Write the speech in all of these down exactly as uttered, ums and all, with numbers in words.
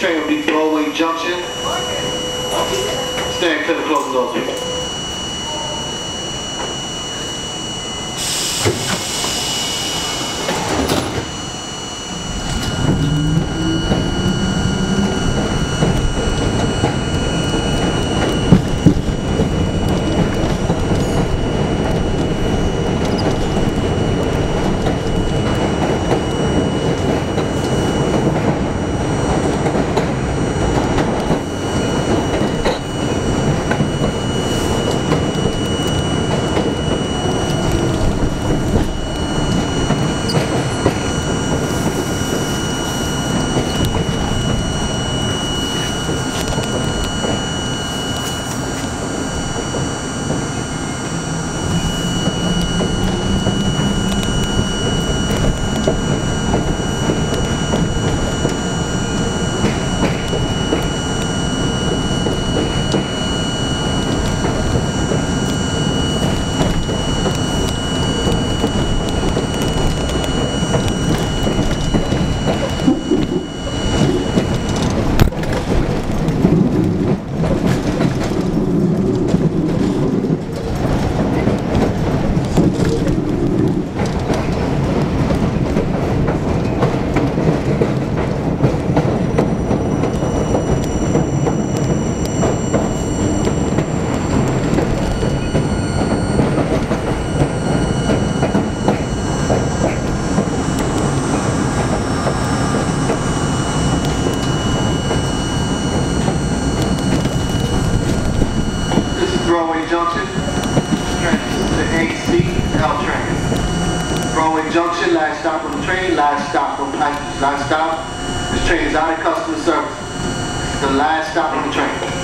This train will be Broadway Junction. Stand clear to close those people. Junction, train the A C L train. Broadway Junction, last stop on the train, last stop on passengers, last stop. This train is out of customer service. This is the last stop on the train.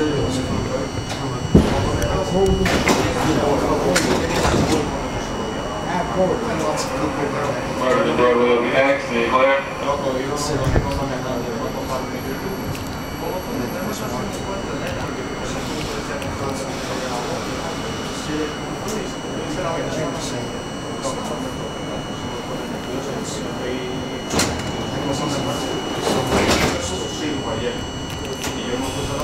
materials from a, from a lots of people down. Io non so se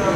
I